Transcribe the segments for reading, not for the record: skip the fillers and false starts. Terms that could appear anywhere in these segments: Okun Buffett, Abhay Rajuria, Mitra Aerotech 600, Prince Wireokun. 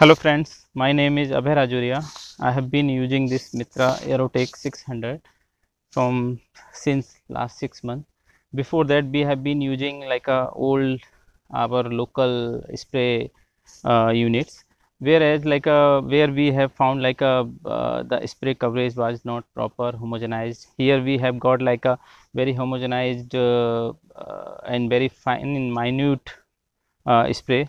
Hello friends, my name is Abhay Rajuria. I have been using this Mitra Aerotech 600 since last 6 months. Before that, we have been using like a old our local spray units, whereas like where we have found like the spray coverage was not proper homogenized. Here we have got like a very homogenized and very fine and minute spray,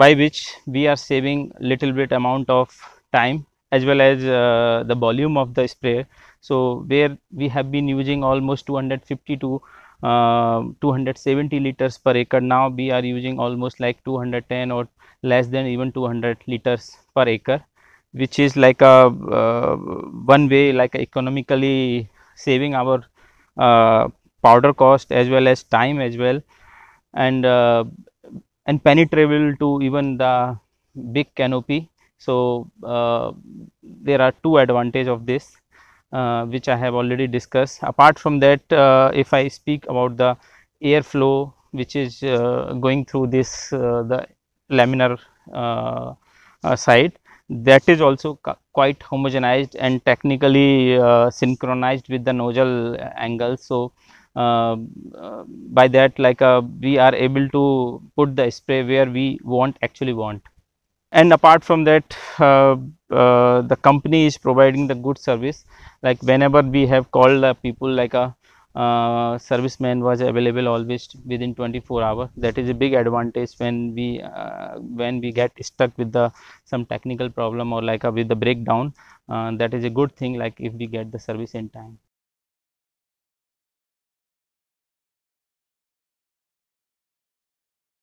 by which we are saving little bit amount of time as well as the volume of the spray. So where we have been using almost 250 to 270 liters per acre, now we are using almost like 210 or less than even 200 liters per acre, which is like a one way like economically saving our powder cost as well as time as well, and penetrable to even the big canopy. So there are two advantages of this, which I have already discussed. Apart from that, if I speak about the airflow which is going through this the laminar side, that is also quite homogenized and technically synchronized with the nozzle angle. So by that like we are able to put the spray where we actually want. And apart from that, the company is providing the good service. Like whenever we have called people, like a serviceman was available always within 24 hours. That is a big advantage when we get stuck with the some technical problem or like with the breakdown. That is a good thing, like if we get the service in time.